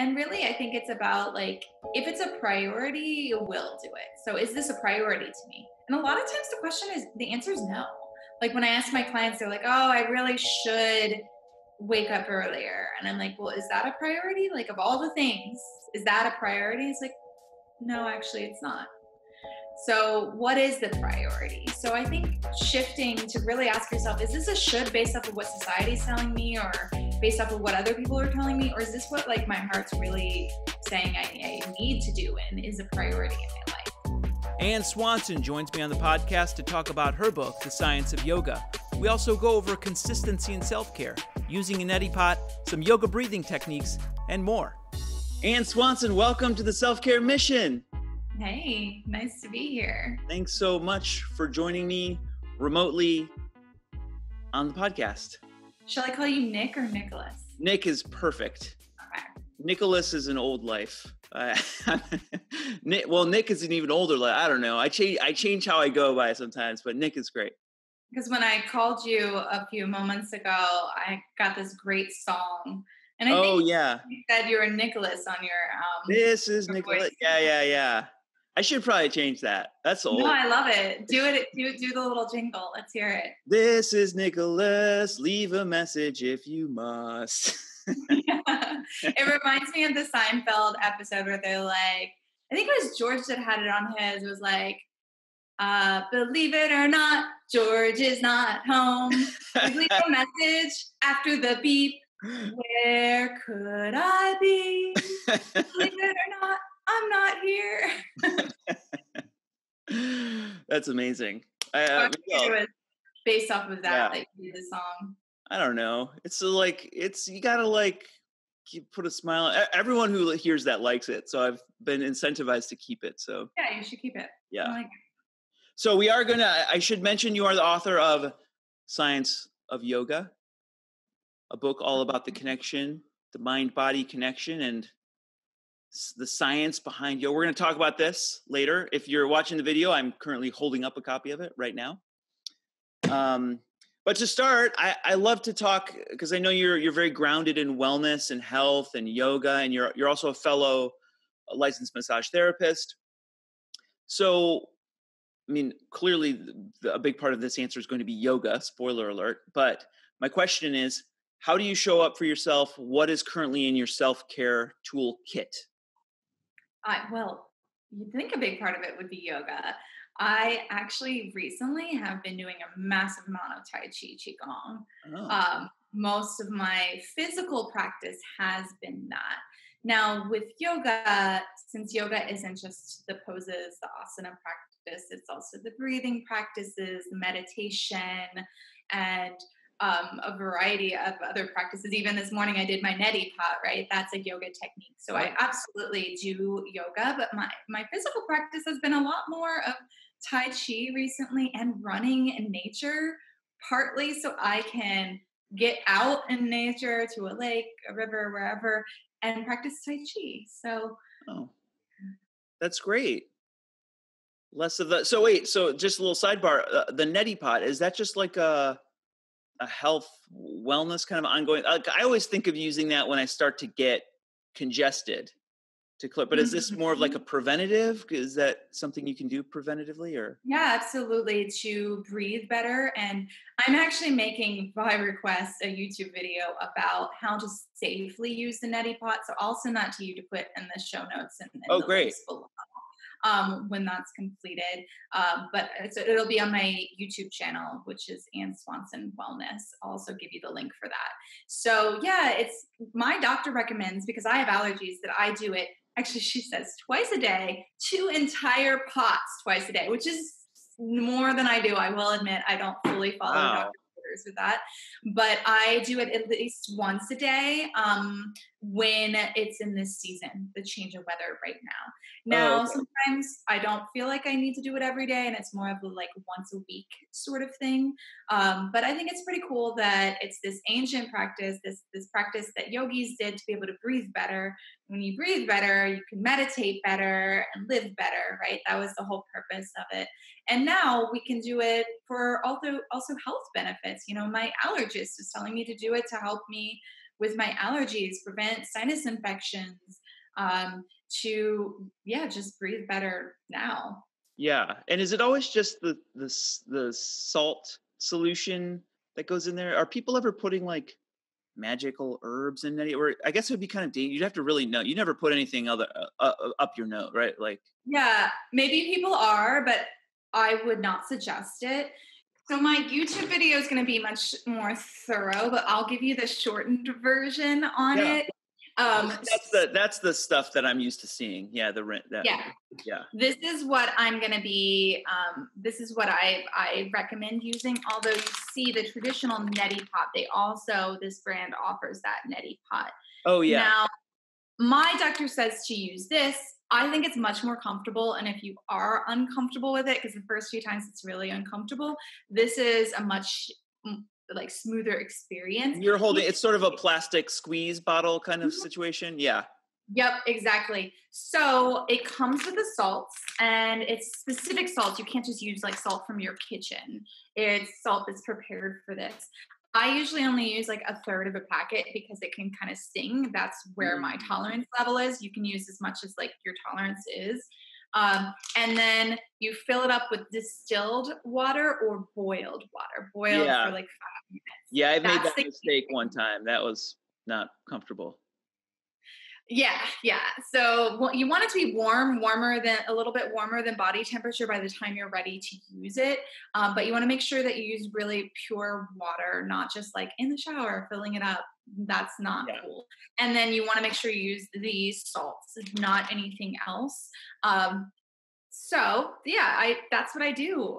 And really, I think it's about like, if it's a priority, you will do it. So is this a priority to me? And a lot of times the question is, the answer is no. Like when I ask my clients, they're like, oh, I really should wake up earlier. And I'm like, well, is that a priority? Like of all the things, is that a priority? It's like, no, actually it's not. So what is the priority? So I think shifting to really ask yourself, is this a should based off of what society is telling me or based off of what other people are telling me? Or is this what like my heart's really saying I need to do and is a priority in my life? Ann Swanson joins me on the podcast to talk about her book, The Science of Yoga. We also go over consistency in self-care, using a neti pot, some yoga breathing techniques, and more. Ann Swanson, welcome to The Self Care Mission. Hey, nice to be here. Thanks so much for joining me remotely on the podcast. Shall I call you Nick or Nicholas? Nick is perfect. Okay. Nicholas is an old life. Nick is an even older life. I don't know. I change how I go by sometimes, but Nick is great. Because when I called you a few moments ago, I got this great song. And I think you said you were Nicholas on your This is your Nicholas. Voice. Yeah. I should probably change that. That's old. No, I love it. Do it. Do the little jingle. Let's hear it. This is Nicholas. Leave a message if you must. Yeah. It reminds me of the Seinfeld episode where they're like, I think it was George that had it on his. It was like, believe it or not, George is not home. Leave a message after the beep. Where could I be? Believe it or not, I'm not here. That's amazing. It was based off of that, like the song. I don't know. It's you gotta like put a smile. Everyone who hears that likes it, so I've been incentivized to keep it. So yeah, you should keep it. Yeah. I like it. So we are gonna. I should mention you are the author of Science of Yoga, a book all about the connection, the mind-body connection, and the science behind yoga. We're going to talk about this later. If you're watching the video, I'm currently holding up a copy of it right now. But to start, I love to talk, because I know you're very grounded in wellness and health and yoga, and you're also a fellow licensed massage therapist. So, I mean, clearly a big part of this answer is going to be yoga, spoiler alert. But my question is, how do you show up for yourself? What is currently in your self-care toolkit? Well, you'd think a big part of it would be yoga. I actually recently have been doing a massive amount of Tai Chi, Qigong. Oh. Most of my physical practice has been that. Now with yoga, since yoga isn't just the poses, the asana practice, it's also the breathing practices, the meditation, and a variety of other practices. Even this morning I did my neti pot, right? That's a yoga technique. So I absolutely do yoga, but my physical practice has been a lot more of Tai Chi recently and running in nature, partly so I can get out in nature to a lake, a river, wherever, and practice Tai Chi. So that's great. Less of that. So wait, so just a little sidebar, the neti pot, is that just like a health wellness kind of ongoing? I always think of using that when I start to get congested to clip, but is this more of like a preventative? Is that something you can do preventatively or? Yeah, absolutely. To breathe better. And I'm actually making, by request, a YouTube video about how to safely use the neti pot. So I'll send that to you to put in the show notes and the links below. When that's completed. But it'll be on my YouTube channel, which is Ann Swanson Wellness. I'll also give you the link for that. So yeah, it's my doctor recommends, because I have allergies, that I do it. Actually, she says twice a day, 2 entire pots twice a day, which is more than I do. I will admit I don't fully follow doctor orders with that, but I do it at least once a day when it's in this season, the change of weather right now. Sometimes I don't feel like I need to do it every day, and it's more of a like once a week sort of thing. But I think it's pretty cool that it's this ancient practice, this practice that yogis did to be able to breathe better. When you breathe better, you can meditate better and live better, right? That was the whole purpose of it. And now we can do it for also health benefits. You know, my allergist is telling me to do it to help me with my allergies, prevent sinus infections, just breathe better now. Yeah. And is it always just the salt solution that goes in there? Are people ever putting like magical herbs in any, or I guess it would be kind of dangerous. You'd have to really know. You never put anything other up your nose, right? Like, yeah, maybe people are, but I would not suggest it. So my YouTube video is going to be much more thorough, but I'll give you the shortened version on it. That's the stuff that I'm used to seeing. Yeah. This is what I'm going to be, this is what I recommend using. Although you see the traditional neti pot, this brand offers that neti pot. Oh yeah. Now my doctor says to use this. I think it's much more comfortable. And if you are uncomfortable with it, because the first few times it's really uncomfortable, this is a much like smoother experience. You're holding, it's sort of a plastic squeeze bottle kind of situation. Yeah. Yep, exactly. So it comes with the salts, and it's specific salts. You can't just use like salt from your kitchen. It's salt that's prepared for this. I usually only use like 1/3 of a packet because it can kind of sting. That's where my tolerance level is. You can use as much as like your tolerance is. And then you fill it up with distilled water or boiled water, for like 5 minutes. Yeah. I made that mistake one time. That was not comfortable. Yeah. Yeah. So you want it to be a little bit warmer than body temperature by the time you're ready to use it. But you want to make sure that you use really pure water, not just like in the shower, filling it up. That's not cool. And then you want to make sure you use these salts, not anything else. That's what I do.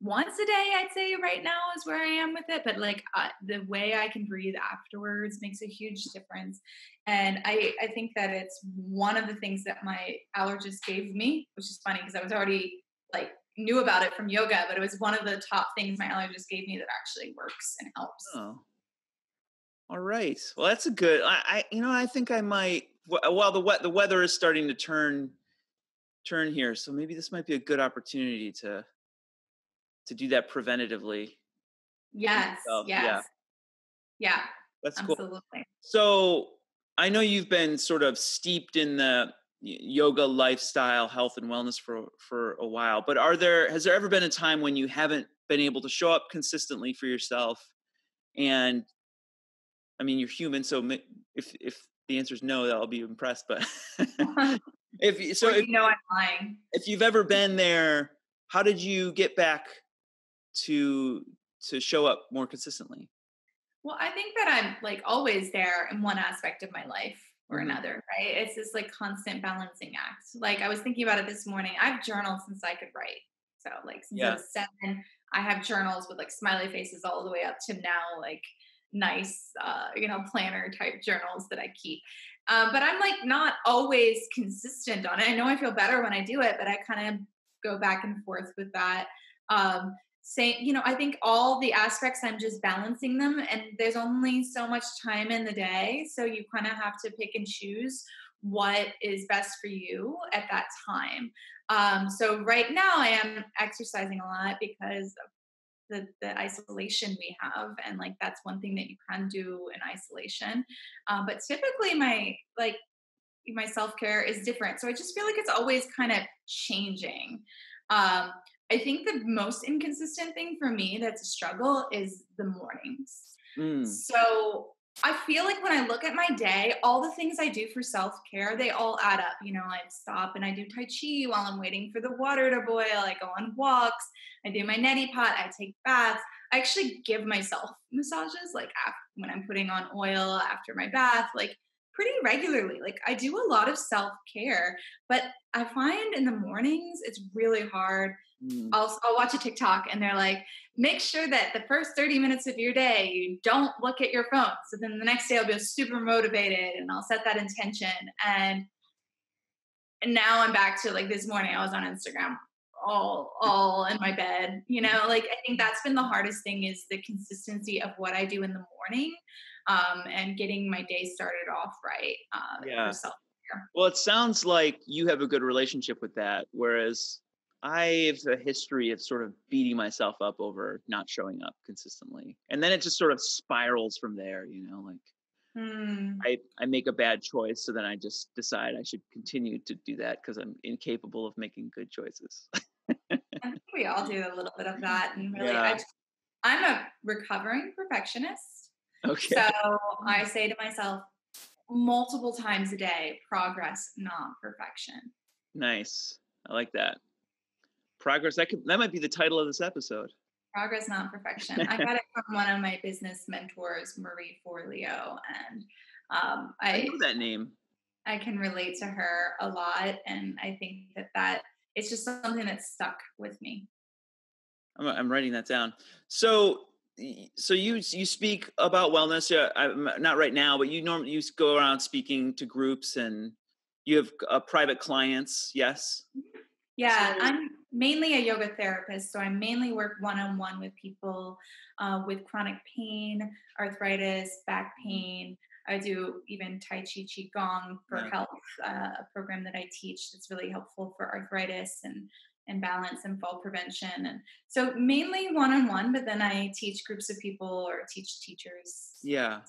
Once a day, I'd say right now is where I am with it. But like the way I can breathe afterwards makes a huge difference. And I think that it's one of the things that my allergist gave me, which is funny because I was already like knew about it from yoga, but it was one of the top things my allergist gave me that actually works and helps. Oh. All right. Well, that's a good, I think I might, well, the weather is starting to turn here. So maybe this might be a good opportunity to do that preventatively. Yes. Yes. Yeah. That's absolutely cool. So I know you've been sort of steeped in the yoga lifestyle, health and wellness for a while, but has there ever been a time when you haven't been able to show up consistently for yourself? And I mean, you're human. So if the answer is no, I'll be impressed. But I'm lying. If you've ever been there, how did you get back to show up more consistently? Well, I think that I'm like always there in one aspect of my life or another, right? It's this like constant balancing act. Like I was thinking about it this morning. I've journaled since I could write. So like since I was 7, I have journals with like smiley faces all the way up to now, like nice, planner type journals that I keep. But I'm like not always consistent on it. I know I feel better when I do it, but I kind of go back and forth with that. I think all the aspects, I'm just balancing them, and there's only so much time in the day. So you kind of have to pick and choose what is best for you at that time. So right now I am exercising a lot because of the isolation we have. And like, that's one thing that you can do in isolation. But typically my self-care is different. So I just feel like it's always kind of changing. I think the most inconsistent thing for me that's a struggle is the mornings. So I feel like when I look at my day, all the things I do for self-care, they all add up. You know, I stop and I do Tai Chi while I'm waiting for the water to boil. I go on walks. I do my neti pot. I take baths. I actually give myself massages, like when I'm putting on oil after my bath, like pretty regularly. Like I do a lot of self-care, but I find in the mornings, it's really hard. I'll watch a TikTok and they're like, make sure that the first 30 minutes of your day, you don't look at your phone. So then the next day I'll be super motivated and I'll set that intention. And now I'm back to like this morning, I was on Instagram all in my bed, like I think that's been the hardest thing is the consistency of what I do in the morning, and getting my day started off right. For self-care. Well, it sounds like you have a good relationship with that. Whereas I have a history of sort of beating myself up over not showing up consistently. And then it just sort of spirals from there, you know, like I make a bad choice. So then I just decide I should continue to do that because I'm incapable of making good choices. I think we all do a little bit of that. And really, yeah. I'm a recovering perfectionist. Okay. So I say to myself multiple times a day, progress, not perfection. Nice. I like that. Progress. That might be the title of this episode. Progress, not perfection. I got it from one of my business mentors, Marie Forleo, and I know that name. I can relate to her a lot, and I think that it's just something that stuck with me. I'm writing that down. So you speak about wellness. Yeah, not right now, but you go around speaking to groups, and you have private clients. Yes. Yeah, so, I'm mainly a yoga therapist, so I mainly work one-on-one with people with chronic pain, arthritis, back pain. I do even Tai Chi, Qigong for health, a program that I teach that's really helpful for arthritis and balance and fall prevention. And so mainly one-on-one, but then I teach groups of people or teach teachers. Yeah.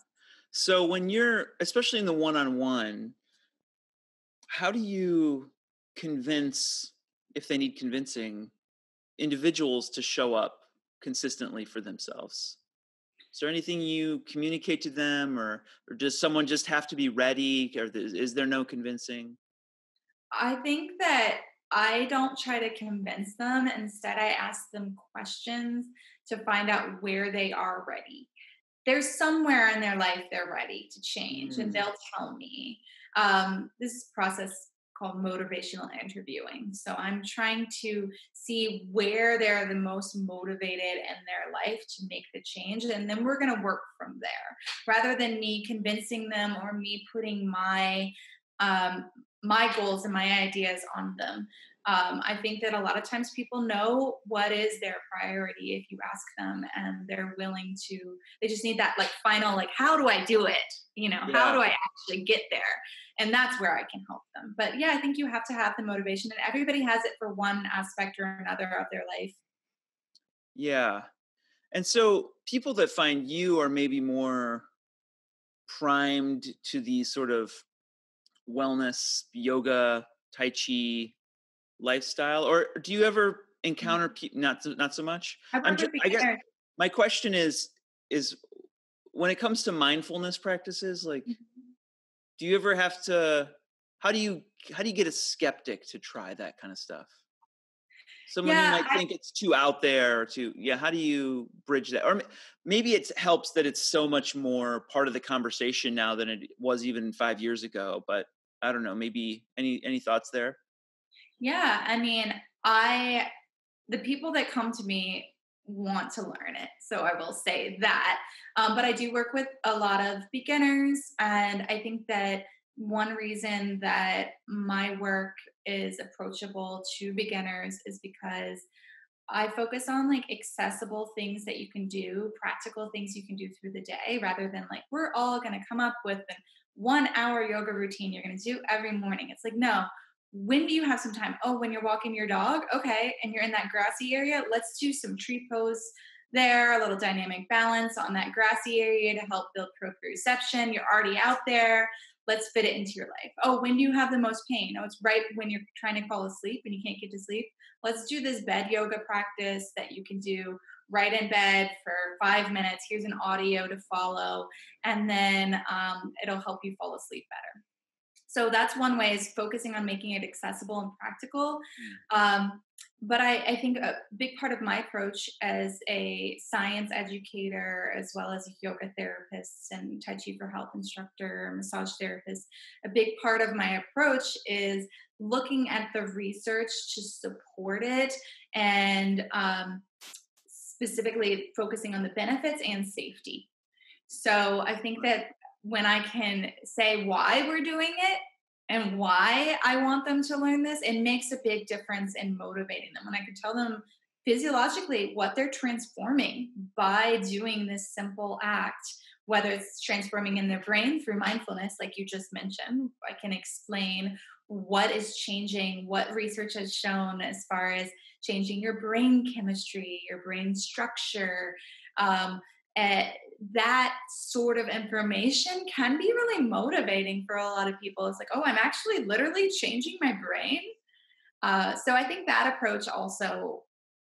So when you're, especially in the one-on-one, how do you convince, if they need convincing, individuals to show up consistently for themselves? Is there anything you communicate to them, or does someone just have to be ready, or is there no convincing? I think that I don't try to convince them. Instead, I ask them questions to find out where they are ready. There's somewhere in their life they're ready to change, and they'll tell me. This process called motivational interviewing. So I'm trying to see where they're the most motivated in their life to make the change. And then we're going to work from there rather than me convincing them or me putting my goals and my ideas on them. I think that a lot of times people know what is their priority if you ask them, and they're willing to, they just need that final, how do I do it? You know, how do I actually get there? And that's where I can help them. But yeah, I think you have to have the motivation, and everybody has it for one aspect or another of their life. Yeah. And so people that find you are maybe more primed to these sort of wellness, yoga, Tai Chi lifestyle, or do you ever encounter people? Not so much. I guess my question is when it comes to mindfulness practices, do you ever have to? How do you get a skeptic to try that kind of stuff? Someone who might think it's too out there, or too How do you bridge that? Or maybe it helps that it's so much more part of the conversation now than it was even 5 years ago. But I don't know. Maybe any thoughts there? Yeah. I mean, the people that come to me want to learn it. So I will say that. But I do work with a lot of beginners. And I think that one reason that my work is approachable to beginners is because I focus on accessible things that you can do, practical things you can do through the day, rather than we're all going to come up with a 1 hour yoga routine you're going to do every morning. It's no. When do you have some time? Oh, when you're walking your dog. Okay. And you're in that grassy area. Let's do some tree pose there, a little dynamic balance on that grassy area to help build proprioception. You're already out there. Let's fit it into your life. Oh, when do you have the most pain? Oh, it's right when you're trying to fall asleep and you can't get to sleep. Let's do this bed yoga practice that you can do right in bed for 5 minutes. Here's an audio to follow. And then it'll help you fall asleep better. So that's one way, is focusing on making it accessible and practical. But I think a big part of my approach as a science educator, as well as a yoga therapist and Tai Chi for Health instructor, massage therapist, a big part of my approach is looking at the research to support it, and specifically focusing on the benefits and safety. So I think that when I can say why we're doing it and why I want them to learn this, it makes a big difference in motivating them. When I can tell them physiologically what they're transforming by doing this simple act, whether it's transforming in their brain through mindfulness, like you just mentioned, I can explain what is changing, what research has shown as far as changing your brain chemistry, your brain structure, that sort of information can be really motivating for a lot of people. It's like, oh, I'm actually literally changing my brain. So I think that approach also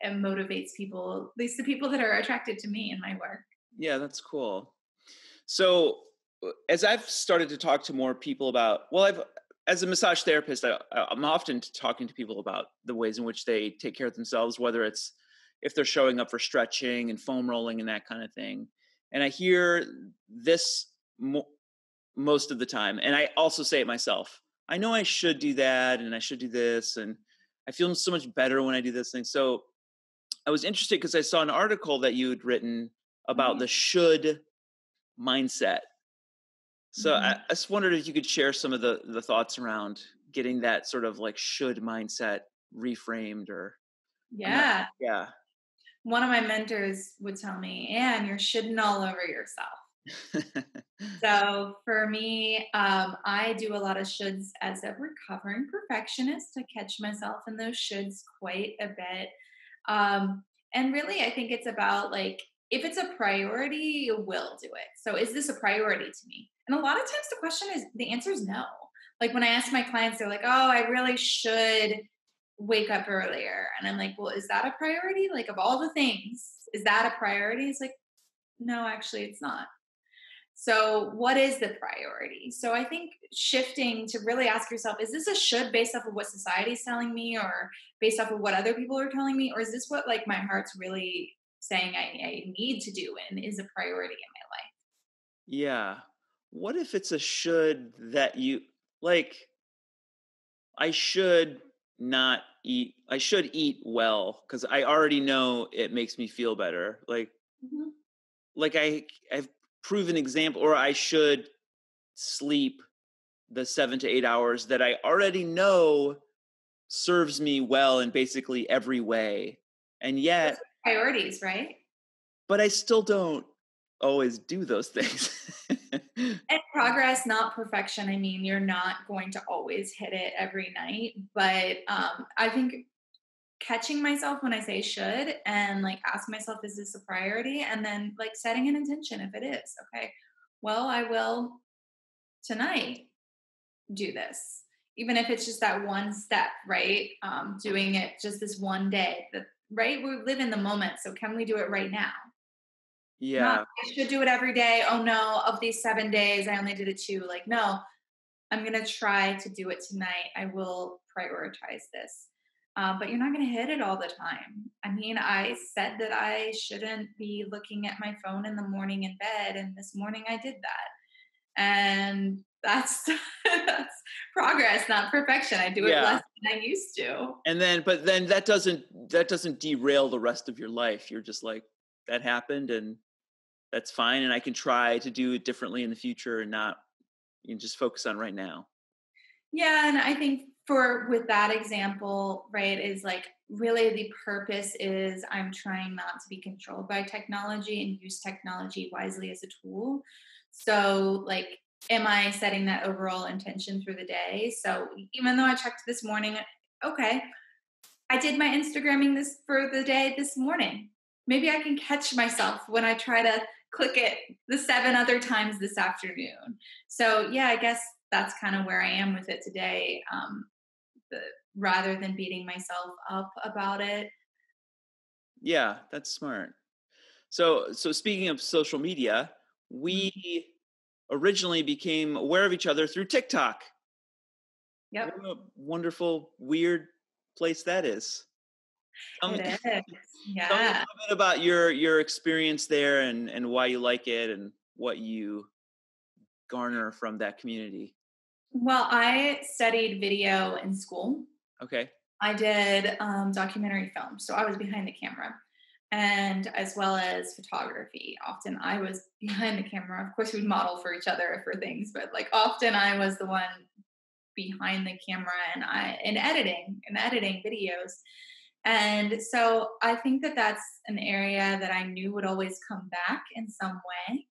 motivates people, at least the people that are attracted to me and my work. Yeah, that's cool. So as I've started to talk to more people about, well, as a massage therapist, I'm often talking to people about the ways in which they take care of themselves, whether it's if they're showing up for stretching and foam rolling and that kind of thing. And I hear this most of the time. And I also say it myself. I know I should do that and I should do this. And I feel so much better when I do this thing. So I was interested because I saw an article that you had written about the should mindset. So I just wondered if you could share some of the thoughts around getting that sort of like should mindset reframed or. Yeah. Yeah. One of my mentors would tell me, Ann, you're shouldn't all over yourself. So for me, I do a lot of shoulds as a recovering perfectionist. I catch myself in those shoulds quite a bit. And really, I think it's about like, if it's a priority, you will do it. So is this a priority to me? And a lot of times the question is, the answer is no. Like when I ask my clients, they're like, oh, I really should wake up earlier. And I'm like, well, is that a priority? Like of all the things, is that a priority? It's like, no, actually it's not. So what is the priority? So I think shifting to really ask yourself, is this a should based off of what society is telling me or based off of what other people are telling me? Or is this what like my heart's really saying I need to do and is a priority in my life? Yeah. What if it's a should that you like, I should not eat, I should eat well because I already know it makes me feel better. Like, like I've proven example, or I should sleep the 7 to 8 hours that I already know serves me well in basically every way. And yet priorities, right? But I still don't always do those things. And progress, not perfection. I mean, you're not going to always hit it every night, but I think catching myself when I say should and like ask myself, is this a priority? And then like setting an intention if it is. Okay, well, I will tonight do this. Even if it's just that one step, right? Doing it just this one day, right? We live in the moment. So can we do it right now? Yeah. Not, I should do it every day. Oh no, of these 7 days, I only did it 2. Like, no, I'm going to try to do it tonight. I will prioritize this. But you're not going to hit it all the time. I mean, I said that I shouldn't be looking at my phone in the morning in bed. And this morning I did that. And that's, that's progress, not perfection. I do it less than I used to. And then, but then that doesn't derail the rest of your life. You're just like, that happened and that's fine. And I can try to do it differently in the future and not, you know, just focus on right now. Yeah. And I think with that example, right, is like really the purpose is I'm trying not to be controlled by technology and use technology wisely as a tool. So like, am I setting that overall intention through the day? So even though I checked this morning, okay, I did my Instagramming this for the day this morning. Maybe I can catch myself when I try to click it the 7 other times this afternoon. So yeah, I guess that's kind of where I am with it today. Rather than beating myself up about it. Yeah, that's smart. So speaking of social media, we originally became aware of each other through TikTok. Yep. What a wonderful, weird place that is. Tell me a little bit about your experience there and why you like it and what you garner from that community. Well, I studied video in school. Okay. I did documentary film, so I was behind the camera, and as well as photography. Often I was behind the camera. Of course, we'd model for each other for things, but like often I was the one behind the camera and editing videos. And so I think that that's an area that I knew would always come back in some way.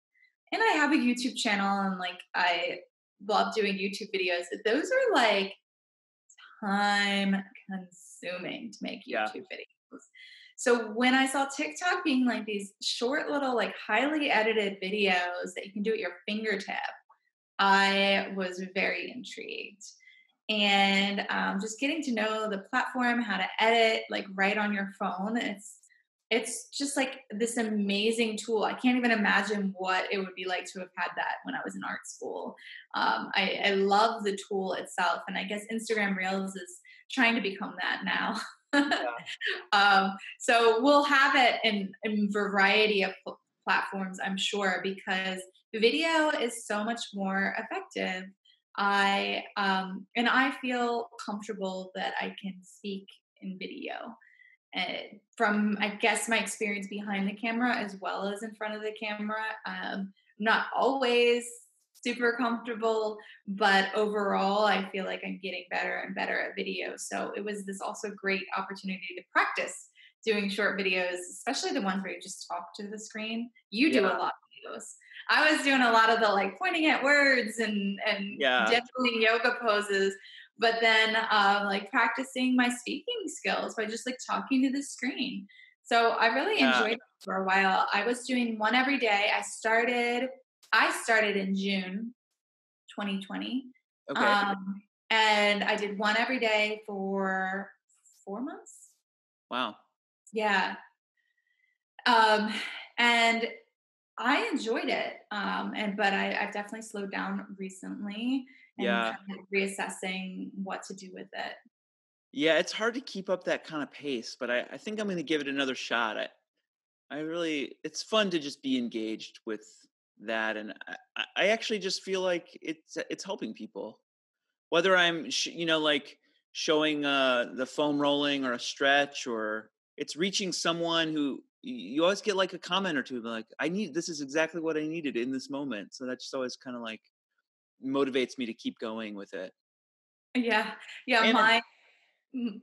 And I have a YouTube channel and like I love doing YouTube videos. Those are like time consuming to make YouTube videos. So when I saw TikTok being like these short little, like highly edited videos that you can do at your fingertip, I was very intrigued. And just getting to know the platform, how to edit, like right on your phone. It's just like this amazing tool. I can't even imagine what it would be like to have had that when I was in art school. I love the tool itself. And I guess Instagram Reels is trying to become that now. So we'll have it in variety of platforms, I'm sure, because video is so much more effective. I feel comfortable that I can speak in video. From, I guess, my experience behind the camera as well as in front of the camera, not always super comfortable, but overall I feel like I'm getting better and better at video. So it was this also great opportunity to practice doing short videos, especially the ones where you just talk to the screen. You do a lot of videos. I was doing a lot of the like pointing at words and gently yoga poses. But then like practicing my speaking skills by just like talking to the screen. So I really enjoyed it for a while. I was doing one every day. I started in June 2020. Okay. And I did one every day for 4 months. Wow. Yeah. And I enjoyed it. But I've definitely slowed down recently. Yeah. And reassessing what to do with it. Yeah, it's hard to keep up that kind of pace, but I think I'm going to give it another shot. I really, it's fun to just be engaged with that. And I actually just feel like it's helping people. Whether I'm, like showing the foam rolling or a stretch, or it's reaching someone who you always get like a comment or two, like, this is exactly what I needed in this moment. So that's always kind of like, motivates me to keep going with it. Yeah. I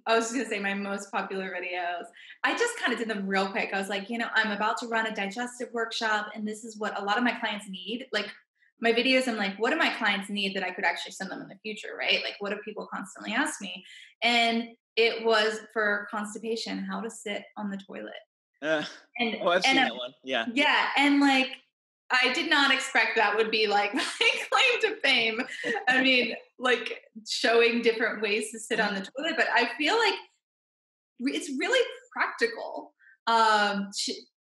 was going to say my most popular videos, I just kind of did them real quick. I was like, I'm about to run a digestive workshop, and this is what a lot of my clients need. Like my videos, I'm like, what do my clients need that I could actually send them in the future, right? Like what do people constantly ask me? And it was for constipation, how to sit on the toilet. I've seen that one. Yeah. Yeah. And like, I did not expect that would be like my claim to fame. I mean, like showing different ways to sit on the toilet, but I feel like it's really practical. And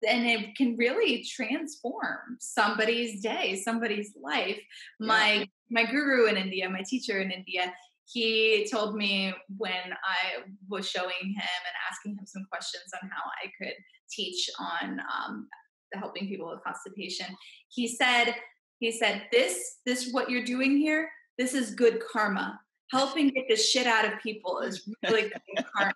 it can really transform somebody's day, somebody's life. Yeah. My guru in India, my teacher in India, he told me when I was showing him and asking him some questions on how I could teach on, helping people with constipation. He said, this, what you're doing here, this is good karma. Helping get the shit out of people is really good karma.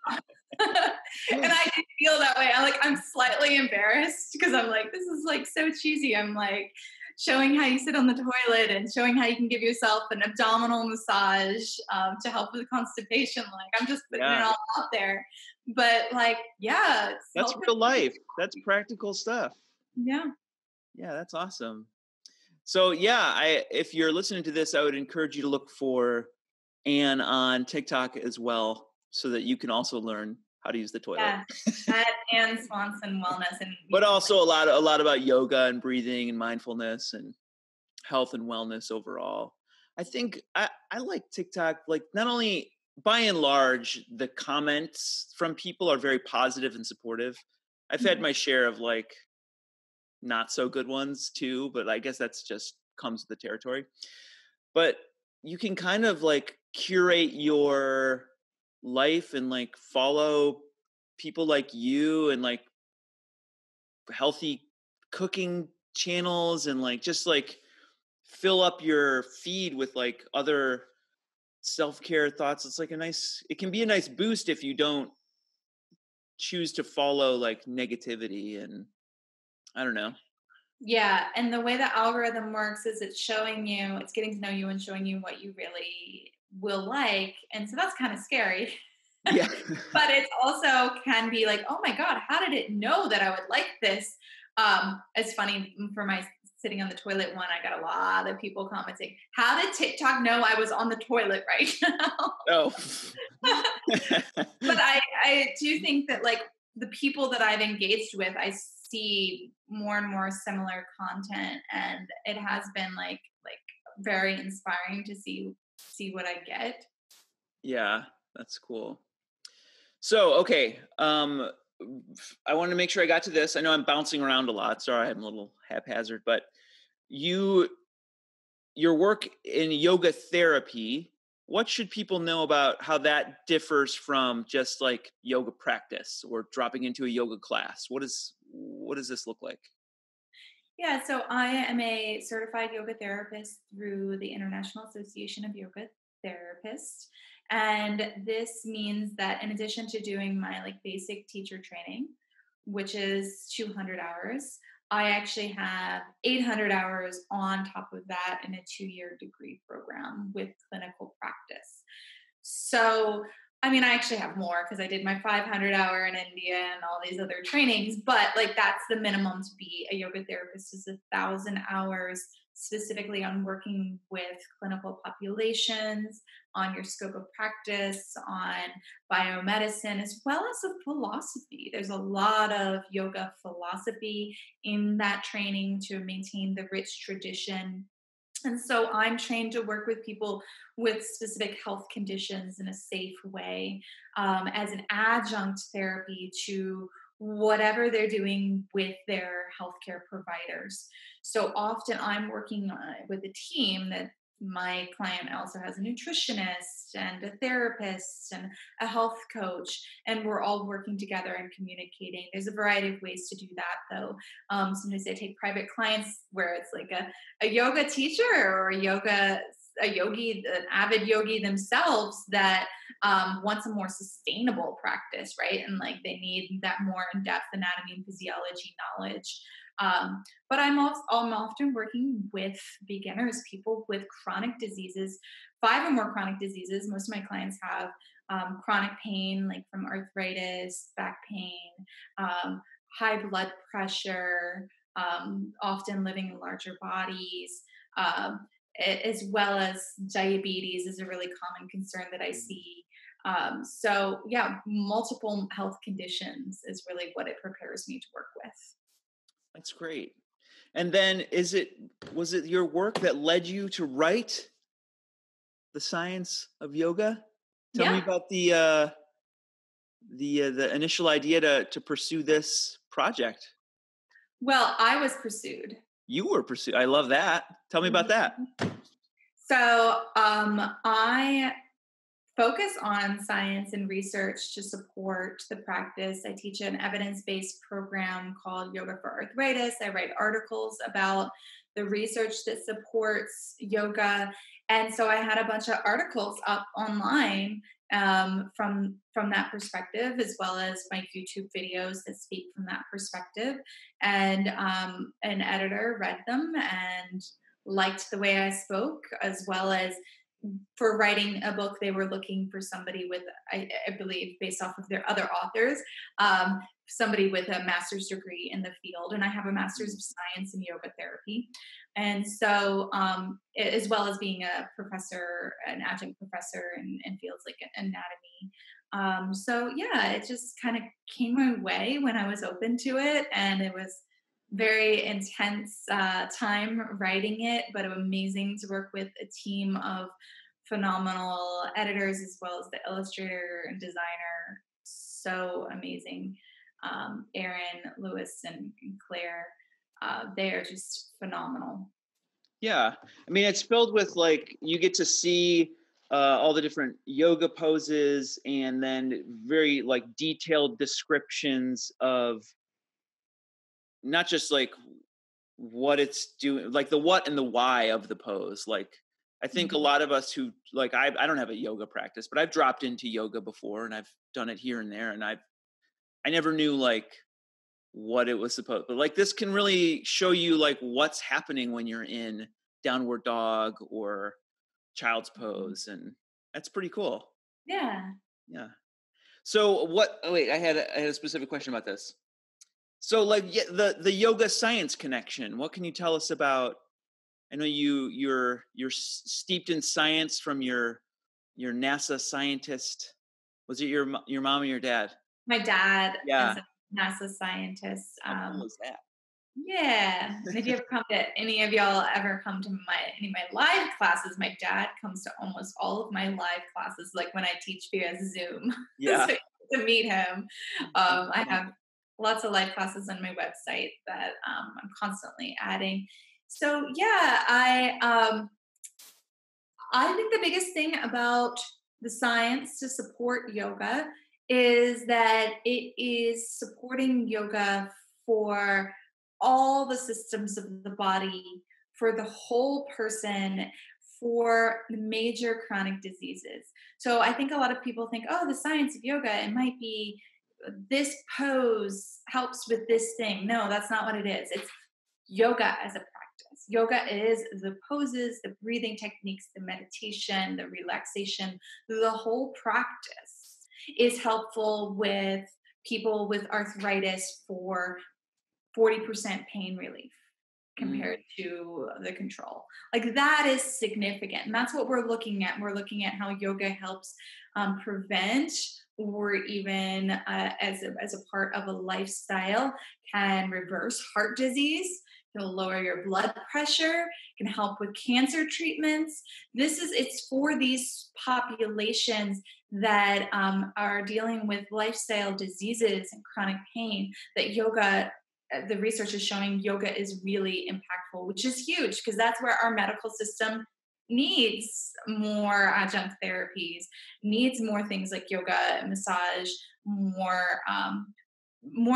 And I can feel that way. I'm slightly embarrassed because I'm like, this is like so cheesy. I'm like showing how you sit on the toilet and showing how you can give yourself an abdominal massage to help with constipation. Like I'm just putting it all out there, but like, that's real life. That's practical stuff. Yeah, that's awesome. So if you're listening to this, I would encourage you to look for Ann on TikTok as well, so that you can also learn how to use the toilet. Yeah, at Ann Swanson Wellness, but also a lot about yoga and breathing and mindfulness and health and wellness overall. I think I like TikTok. Like not only by and large, the comments from people are very positive and supportive. I've had my share of like not so good ones too, but I guess that's just comes with the territory. But you can kind of like curate your life and like follow people like you and like healthy cooking channels and like just like fill up your feed with like other self-care thoughts. It's like it can be a nice boost if you don't choose to follow like negativity and I don't know. Yeah. And the way the algorithm works is it's showing you, it's getting to know you and showing you what you really will like. And so that's kind of scary. Yeah. But it also can be like, oh my God, how did it know that I would like this? It's funny for my sitting on the toilet one, I got a lot of people commenting, how did TikTok know I was on the toilet right now? Oh. But I do think that like the people that I've engaged with, I see more and more similar content, and it has been like very inspiring to see what I get. Yeah, that's cool. So, okay. I wanted to make sure I got to this. I know I'm bouncing around a lot. Sorry, I'm a little haphazard, but your work in yoga therapy, what should people know about how that differs from just like yoga practice or dropping into a yoga class? What does this look like? Yeah, so I am a certified yoga therapist through the International Association of Yoga Therapists. And this means that in addition to doing my like basic teacher training, which is 200 hours, I actually have 800 hours on top of that in a 2-year degree program with clinical practice. So, I mean, I actually have more because I did my 500 hour in India and all these other trainings, but like that's the minimum to be a yoga therapist is 1,000 hours specifically on working with clinical populations, on your scope of practice, on biomedicine, as well as a philosophy. There's a lot of yoga philosophy in that training to maintain the rich tradition. And so I'm trained to work with people with specific health conditions in a safe way, as an adjunct therapy to whatever they're doing with their healthcare providers. So often I'm working with a team that my client also has a nutritionist and a therapist and a health coach, and we're all working together and communicating. There's a variety of ways to do that though. Sometimes I take private clients where it's like a yoga teacher or a yogi, an avid yogi themselves that wants a more sustainable practice, right? And like they need that more in-depth anatomy and physiology knowledge. But I'm often working with beginners, people with chronic diseases, 5 or more chronic diseases. Most of my clients have chronic pain, like from arthritis, back pain, high blood pressure, often living in larger bodies, as well as diabetes is a really common concern that I see. So yeah, multiple health conditions is really what it prepares me to work with. That's great. And then was it your work that led you to write The Science of Yoga? Tell me about the initial idea to pursue this project. Well, I was pursued. You were pursued. I love that. Tell me about that. So I focus on science and research to support the practice. I teach an evidence-based program called Yoga for Arthritis. I write articles about the research that supports yoga. And so I had a bunch of articles up online from that perspective, as well as my YouTube videos that speak from that perspective. And an editor read them and liked the way I spoke, as well as for writing a book, they were looking for somebody with, I believe, based off of their other authors, somebody with a master's degree in the field. And I have a master's of science in yoga therapy. And so, as well as being a professor, an adjunct professor in fields like anatomy. So yeah, it just kind of came my way when I was open to it. And it was very intense time writing it, but it was amazing to work with a team of phenomenal editors, as well as the illustrator and designer. So amazing. Aaron, Lewis, and Claire, they are just phenomenal. Yeah. I mean, it's filled with like, you get to see all the different yoga poses and then very like detailed descriptions of not just like what it's doing, like the what and the why of the pose. Like, I think a lot of us who like, I don't have a yoga practice, but I've dropped into yoga before and I've done it here and there. And I never knew like what it was supposed, but like this can really show you like what's happening when you're in downward dog or child's pose. And that's pretty cool. Yeah. Yeah. So I had a specific question about this. So like the yoga science connection, what can you tell us about? I know you're steeped in science from your NASA scientist. Was it your mom or your dad? My dad. Yeah. NASA scientist. How cool is that? Yeah. And if you ever come to any of y'all ever come to any of my live classes, my dad comes to almost all of my live classes, like when I teach via Zoom. Yeah. So you to meet him. I have lots of live classes on my website that I'm constantly adding. So yeah, I think the biggest thing about the science to support yoga is that it is supporting yoga for all the systems of the body, for the whole person, for major chronic diseases. So I think a lot of people think, oh, the science of yoga, it might be this pose helps with this thing. No, that's not what it is. It's yoga as a practice. Yoga is the poses, the breathing techniques, the meditation, the relaxation. The whole practice is helpful with people with arthritis for 40% pain relief compared to the control. Like that is significant. And that's what we're looking at. We're looking at how yoga helps prevent or even as a part of a lifestyle can reverse heart disease. It'll lower your blood pressure, can help with cancer treatments. It's for these populations that are dealing with lifestyle diseases and chronic pain that yoga, the research is showing yoga is really impactful, which is huge because that's where our medical system needs more adjunct therapies, needs more things like yoga and massage, more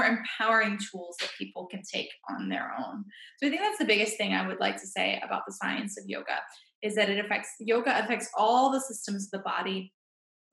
empowering tools that people can take on their own. So I think that's the biggest thing I would like to say about the science of yoga is that yoga affects all the systems of the body,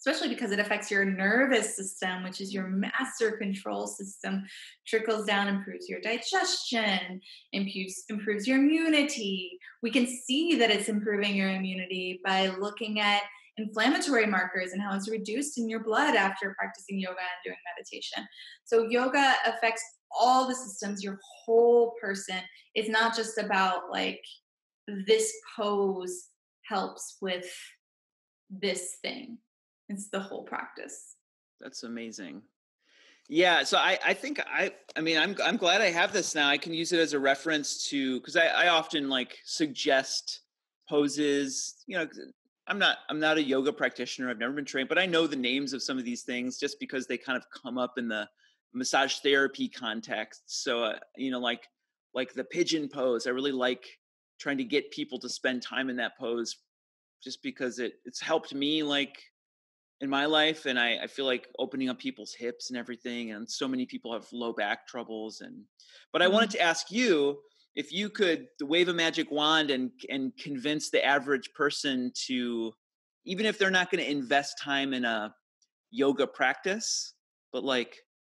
especially because it affects your nervous system, which is your master control system, trickles down, improves your digestion, improves your immunity. We can see that it's improving your immunity by looking at inflammatory markers and how it's reduced in your blood after practicing yoga and doing meditation. So yoga affects all the systems, your whole person. It's not just about like this pose helps with this thing. It's the whole practice. That's amazing. Yeah. So I think I'm glad I have this now. I can use it as a reference to, cause I often like suggest poses, you know, I'm not a yoga practitioner. I've never been trained, but I know the names of some of these things just because they kind of come up in the massage therapy context. So, you know, like the pigeon pose, I really like trying to get people to spend time in that pose just because it's helped me like in my life. And I feel like opening up people's hips and everything. And so many people have low back troubles. But I wanted to ask you, if you could wave a magic wand and convince the average person to, even if they're not going to invest time in a yoga practice, but like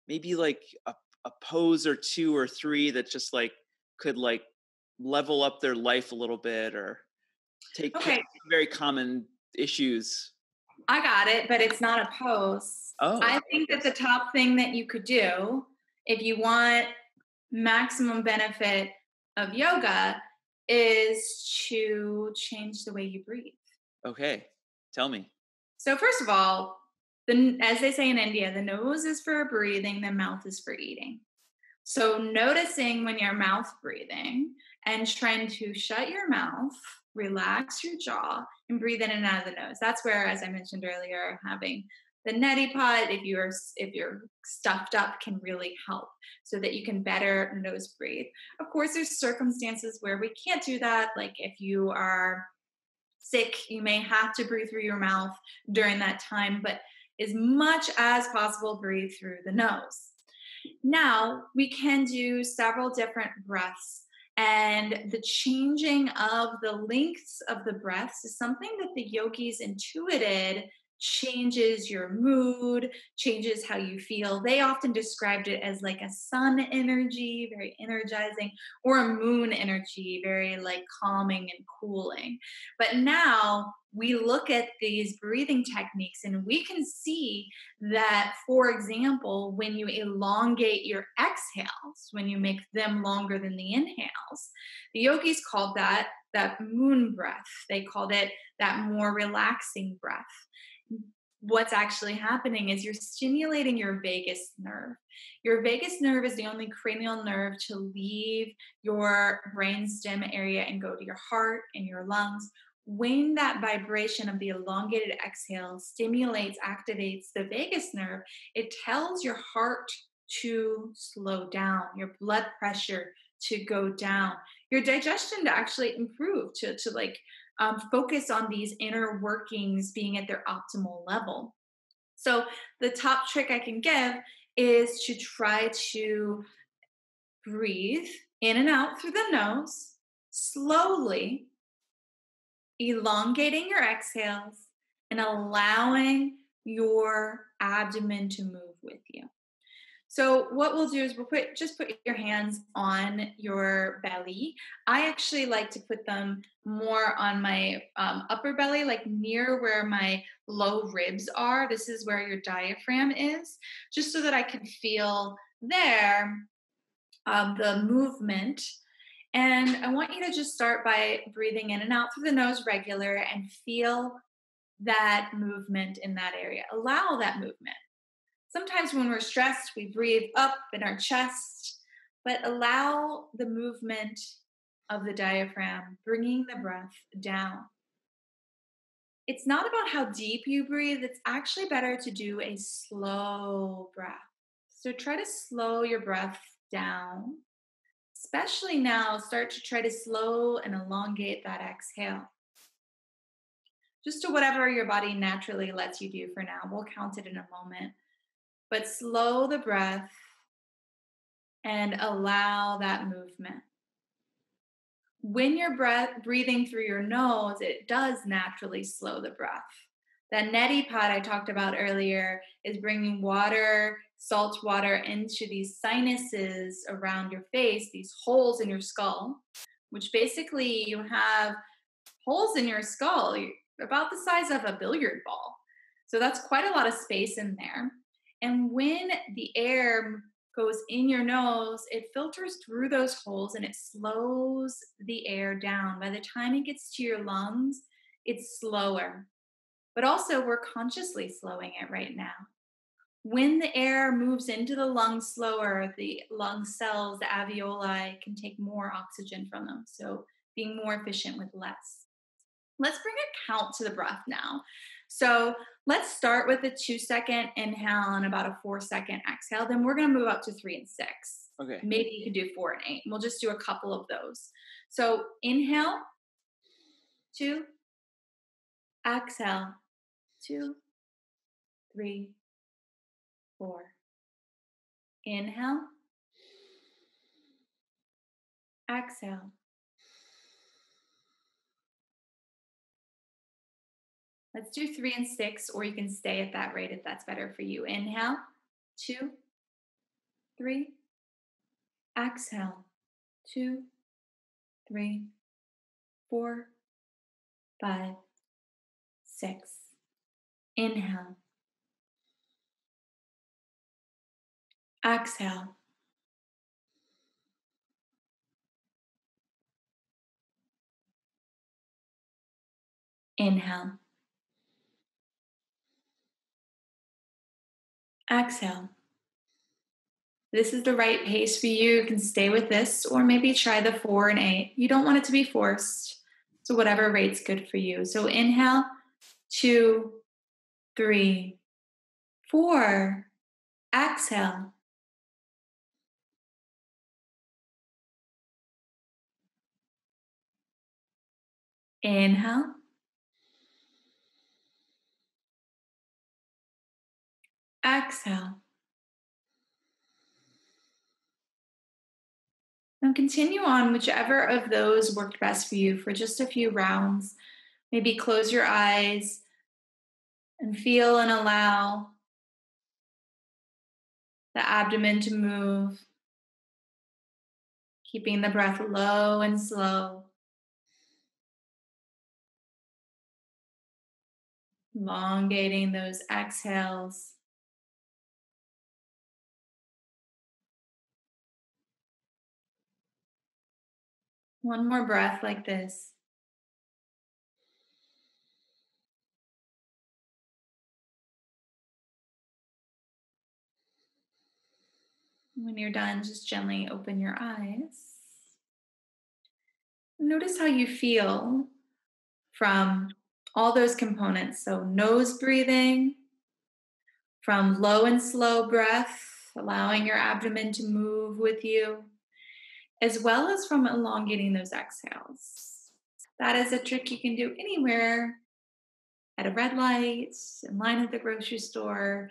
maybe like a pose or two or three that just like could like level up their life a little bit or take care of very common issues. I got it, but it's not a pose. Oh, I think that the top thing that you could do if you want maximum benefit of yoga is to change the way you breathe. Okay. Tell me. So first of all, as they say in India, the nose is for breathing, the mouth is for eating. So noticing when you're mouth breathing and trying to shut your mouth, relax your jaw, and breathe in and out of the nose. That's where, as I mentioned earlier, having the Neti Pot, if you're stuffed up, can really help so that you can better nose breathe. Of course, there's circumstances where we can't do that. Like if you are sick, you may have to breathe through your mouth during that time, but as much as possible, breathe through the nose. Now, we can do several different breaths. And the changing of the lengths of the breaths is something that the yogis intuited changes your mood, changes how you feel. They often described it as like a sun energy, very energizing, or a moon energy, very like calming and cooling. But now we look at these breathing techniques and we can see that, for example, when you elongate your exhales, when you make them longer than the inhales, the yogis called that moon breath. They called it that more relaxing breath. What's actually happening is you're stimulating your vagus nerve. Your vagus nerve is the only cranial nerve to leave your brainstem area and go to your heart and your lungs. When that vibration of the elongated exhale stimulates, activates the vagus nerve, it tells your heart to slow down, your blood pressure to go down, your digestion to actually improve, to focus on these inner workings being at their optimal level. So the top trick I can give is to try to breathe in and out through the nose, slowly elongating your exhales and allowing your abdomen to move with you. So what we'll do is we'll put your hands on your belly. I actually like to put them more on my upper belly, like near where my low ribs are. This is where your diaphragm is, just so that I can feel there the movement. And I want you to just start by breathing in and out through the nose regular and feel that movement in that area. Allow that movement. Sometimes when we're stressed, we breathe up in our chest, but allow the movement of the diaphragm, bringing the breath down. It's not about how deep you breathe. It's actually better to do a slow breath. So try to slow your breath down. Especially now, start to try to slow and elongate that exhale. Just to whatever your body naturally lets you do for now. We'll count it in a moment. But slow the breath and allow that movement. When you're breathing through your nose, it does naturally slow the breath. That neti pot I talked about earlier is bringing water, salt water, into these sinuses around your face, these holes in your skull, which basically you have holes in your skull about the size of a billiard ball. So that's quite a lot of space in there. And when the air goes in your nose, it filters through those holes and it slows the air down. By the time it gets to your lungs, it's slower. But also, we're consciously slowing it right now. When the air moves into the lungs slower, the lung cells, the alveoli, can take more oxygen from them, so being more efficient with less. Let's bring a count to the breath now. So let's start with a 2-second inhale and about a 4-second exhale. Then we're going to move up to 3 and 6. Okay. Maybe you can do 4 and 8. We'll just do a couple of those. So inhale, 2, exhale, 2, 3, 4. Inhale, exhale. Let's do 3 and 6, or you can stay at that rate if that's better for you. Inhale, 2, 3. Exhale, 2, 3, 4, 5, 6. Inhale. Exhale. Inhale. Exhale. This is the right pace for you. You can stay with this, or maybe try the 4 and 8. You don't want it to be forced, so whatever rate's good for you. So inhale, 2, 3, 4. Exhale. Inhale. Exhale. Now continue on whichever of those worked best for you for just a few rounds. Maybe close your eyes, and feel and allow the abdomen to move, keeping the breath low and slow. Elongating those exhales. One more breath like this. When you're done, just gently open your eyes. Notice how you feel from all those components. So nose breathing, from low and slow breath, allowing your abdomen to move with you, as well as from elongating those exhales. That is a trick you can do anywhere, at a red light, in line at the grocery store,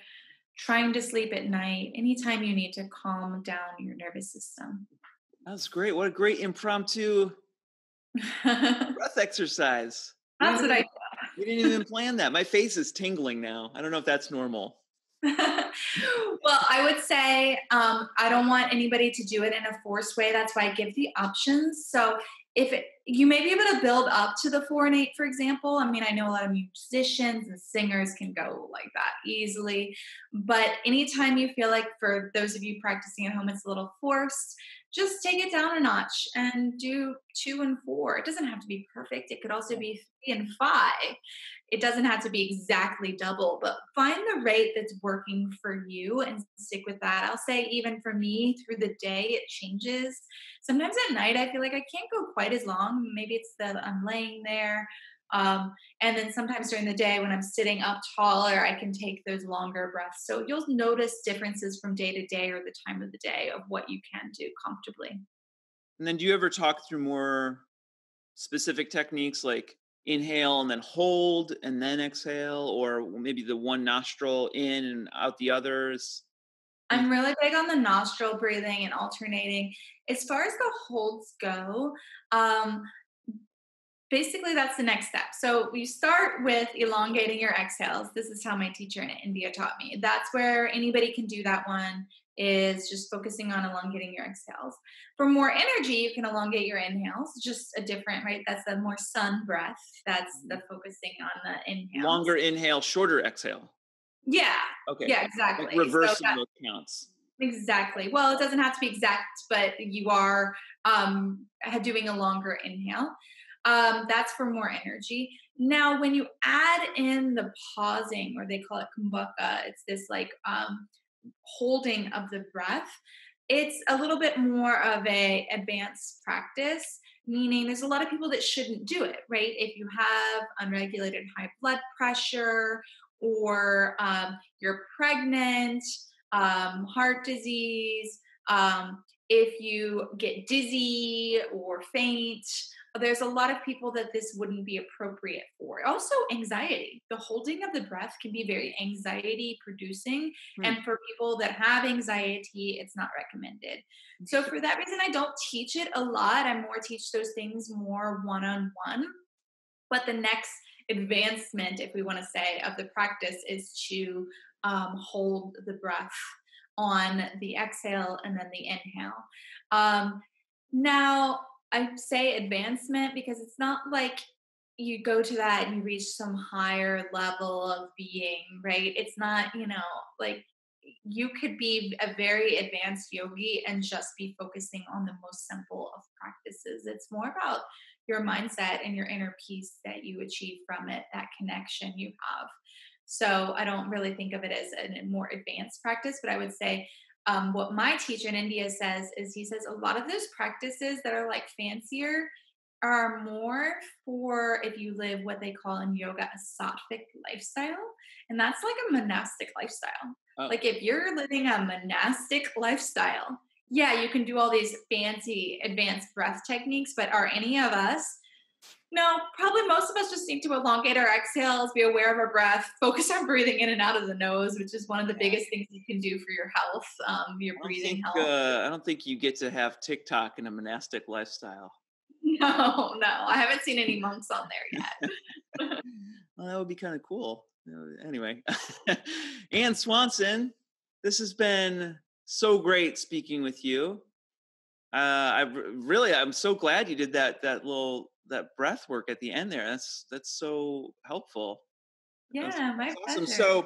trying to sleep at night, anytime you need to calm down your nervous system. That's great. What a great impromptu breath exercise. That's what I thought. We didn't even plan that. My face is tingling now. I don't know if that's normal. Well, I would say I don't want anybody to do it in a forced way. That's why I give the options. So you may be able to build up to the 4 and 8, for example. I mean, I know a lot of musicians and singers can go like that easily, but anytime you feel like, for those of you practicing at home, it's a little forced, just take it down a notch and do 2 and 4. It doesn't have to be perfect. It could also be 3 and 5. It doesn't have to be exactly double, but find the rate that's working for you and stick with that. I'll say even for me, through the day, it changes. Sometimes at night, I feel like I can't go quite as long. Maybe it's that I'm laying there. And then sometimes during the day when I'm sitting up taller, I can take those longer breaths. So you'll notice differences from day to day or the time of the day of what you can do comfortably. And then do you ever talk through more specific techniques like inhale and then hold and then exhale, or maybe the one nostril in and out the others? I'm really big on the nostril breathing and alternating. As far as the holds go, basically, that's the next step. So we start with elongating your exhales. This is how my teacher in India taught me. That's where anybody can do that one, is just focusing on elongating your exhales. For more energy, you can elongate your inhales. Just a different, right? That's the more sun breath. That's the focusing on the inhale. Longer inhale, shorter exhale. Yeah. Okay. Yeah, exactly. Like reversing those counts. Exactly. Well, it doesn't have to be exact, but you are doing a longer inhale. That's for more energy. Now, when you add in the pausing, or they call it kumbhaka, it's this like holding of the breath. It's a little bit more of a advanced practice, meaning there's a lot of people that shouldn't do it, right? If you have unregulated high blood pressure, or you're pregnant, heart disease, if you get dizzy or faint, there's a lot of people that this wouldn't be appropriate for. Also, anxiety. The holding of the breath can be very anxiety-producing. Mm. And for people that have anxiety, it's not recommended. So for that reason, I don't teach it a lot. I more teach those things more one-on-one. But the next advancement, if we want to say, of the practice is to hold the breath on the exhale and then the inhale. Now, I say advancement because it's not like you go to that and you reach some higher level of being, right? It's not, you know, like you could be a very advanced yogi and just be focusing on the most simple of practices. It's more about your mindset and your inner peace that you achieve from it, that connection you have. So I don't really think of it as a more advanced practice, but I would say what my teacher in India says is, he says a lot of those practices that are like fancier are more for if you live what they call in yoga a sattvic lifestyle. And that's like a monastic lifestyle. Oh. Like if you're living a monastic lifestyle, yeah, you can do all these fancy advanced breath techniques, but are any of us? No, probably most of us just need to elongate our exhales, be aware of our breath, focus on breathing in and out of the nose, which is one of the biggest things you can do for your health, your breathing health. I don't think you get to have TikTok in a monastic lifestyle. No, I haven't seen any monks on there yet. Well, that would be kind of cool. Anyway, Ann Swanson, this has been so great speaking with you. I'm so glad you did that breath work at the end there. That's so helpful. Yeah, my pleasure. So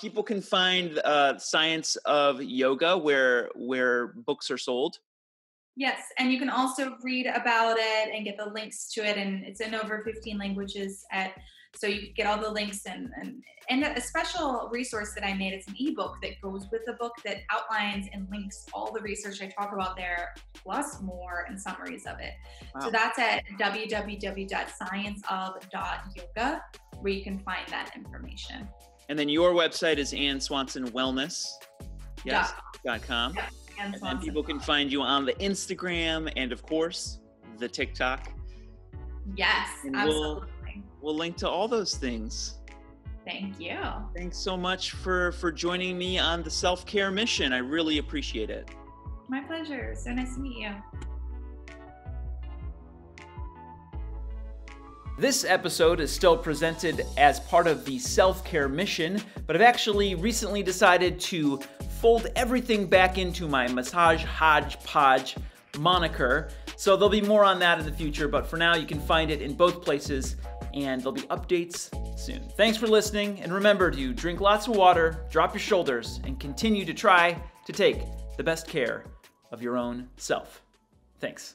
people can find Science of Yoga where books are sold. Yes, and you can also read about it and get the links to it, and it's in over 15 languages. So you get all the links and a special resource that I made. It's an ebook that goes with the book that outlines and links all the research I talk about there, plus more and summaries of it. Wow. So that's at www.scienceof.yoga, where you can find that information. And then your website is annswansonwellness.com. Yes, and then people can find you on the Instagram and, of course, the TikTok. Yes, absolutely. We'll link to all those things. Thank you. Thanks so much for joining me on the Self Care Mission. I really appreciate it. My pleasure. So nice to meet you. This episode is still presented as part of the Self Care Mission, but I've actually recently decided to fold everything back into my Massage Hodgepodge moniker. So there'll be more on that in the future, but for now you can find it in both places, and there'll be updates soon. Thanks for listening, and remember to drink lots of water, drop your shoulders, and continue to try to take the best care of your own self. Thanks.